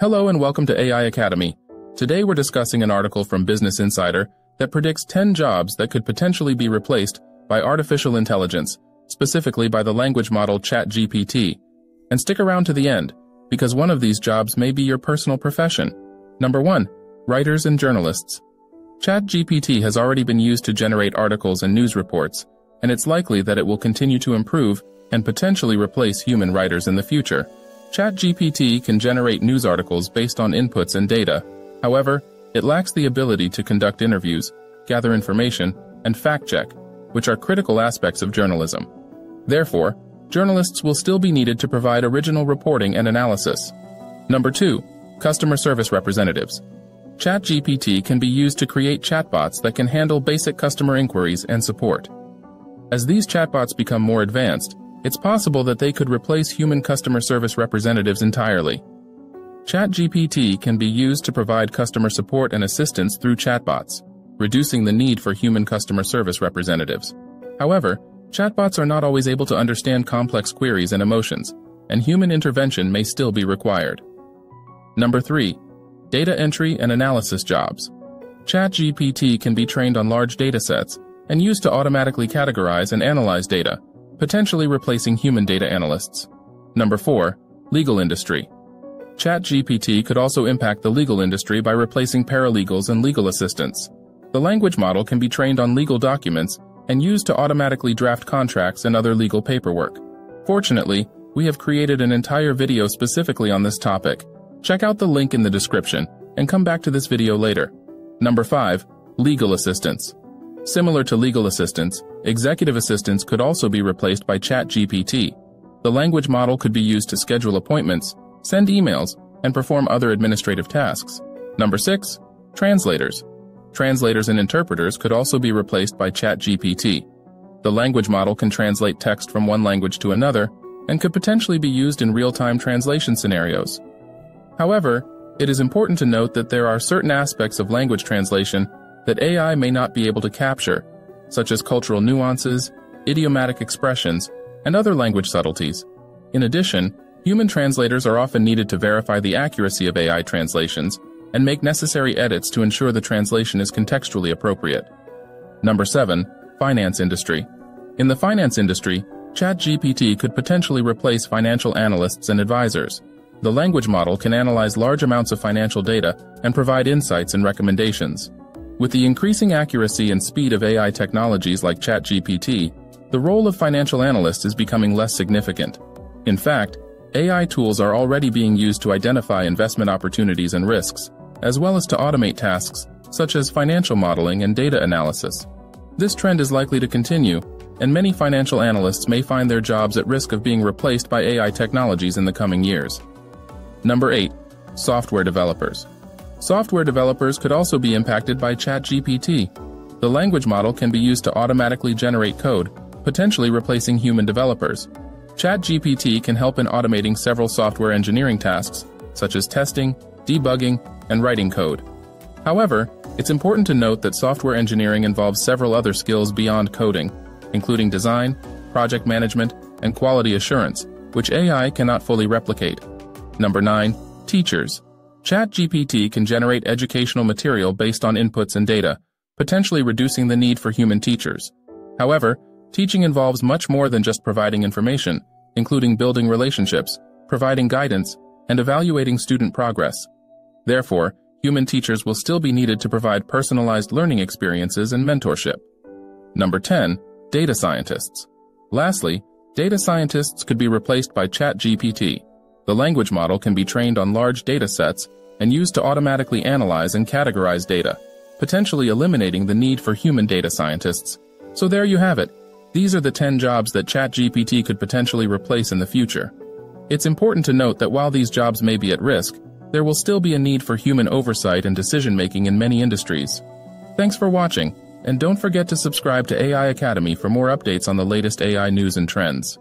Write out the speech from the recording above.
Hello and welcome to AI Academy. Today we're discussing an article from Business Insider that predicts 10 jobs that could potentially be replaced by artificial intelligence, specifically by the language model ChatGPT. And stick around to the end, because one of these jobs may be your personal profession. Number 1. Writers and journalists. ChatGPT has already been used to generate articles and news reports, and it's likely that it will continue to improve and potentially replace human writers in the future. ChatGPT can generate news articles based on inputs and data. However, it lacks the ability to conduct interviews, gather information, and fact-check, which are critical aspects of journalism. Therefore, journalists will still be needed to provide original reporting and analysis. Number 2. Customer service representatives. ChatGPT can be used to create chatbots that can handle basic customer inquiries and support. As these chatbots become more advanced, it's possible that they could replace human customer service representatives entirely. ChatGPT can be used to provide customer support and assistance through chatbots, reducing the need for human customer service representatives. However, chatbots are not always able to understand complex queries and emotions, and human intervention may still be required. Number 3. Data entry and analysis jobs. ChatGPT can be trained on large datasets and used to automatically categorize and analyze data, potentially replacing human data analysts. Number 4. Legal industry. ChatGPT could also impact the legal industry by replacing paralegals and legal assistants. The language model can be trained on legal documents and used to automatically draft contracts and other legal paperwork. Fortunately, we have created an entire video specifically on this topic. Check out the link in the description and come back to this video later. Number 5. Legal assistants. Similar to legal assistants, executive assistants could also be replaced by ChatGPT. The language model could be used to schedule appointments, send emails, and perform other administrative tasks. Number 6. Translators. Translators and interpreters could also be replaced by ChatGPT. The language model can translate text from one language to another and could potentially be used in real-time translation scenarios. However, it is important to note that there are certain aspects of language translation that AI may not be able to capture, such as cultural nuances, idiomatic expressions, and other language subtleties. In addition, human translators are often needed to verify the accuracy of AI translations and make necessary edits to ensure the translation is contextually appropriate. Number 7. Finance industry. In the finance industry, ChatGPT could potentially replace financial analysts and advisors. The language model can analyze large amounts of financial data and provide insights and recommendations. With the increasing accuracy and speed of AI technologies like ChatGPT, the role of financial analyst is becoming less significant. In fact, AI tools are already being used to identify investment opportunities and risks, as well as to automate tasks such as financial modeling and data analysis. This trend is likely to continue, and many financial analysts may find their jobs at risk of being replaced by AI technologies in the coming years. Number 8. Software developers. Software developers could also be impacted by ChatGPT. The language model can be used to automatically generate code, potentially replacing human developers. ChatGPT can help in automating several software engineering tasks, such as testing, debugging, and writing code. However, it's important to note that software engineering involves several other skills beyond coding, including design, project management, and quality assurance, which AI cannot fully replicate. Number 9. Teachers. ChatGPT can generate educational material based on inputs and data, potentially reducing the need for human teachers. However, teaching involves much more than just providing information, including building relationships, providing guidance, and evaluating student progress. Therefore, human teachers will still be needed to provide personalized learning experiences and mentorship. Number 10. Data scientists. Lastly, data scientists could be replaced by ChatGPT. The language model can be trained on large data sets and used to automatically analyze and categorize data, potentially eliminating the need for human data scientists. So there you have it. These are the 10 jobs that ChatGPT could potentially replace in the future. It's important to note that while these jobs may be at risk, there will still be a need for human oversight and decision-making in many industries. Thanks for watching, and don't forget to subscribe to AI Academy for more updates on the latest AI news and trends.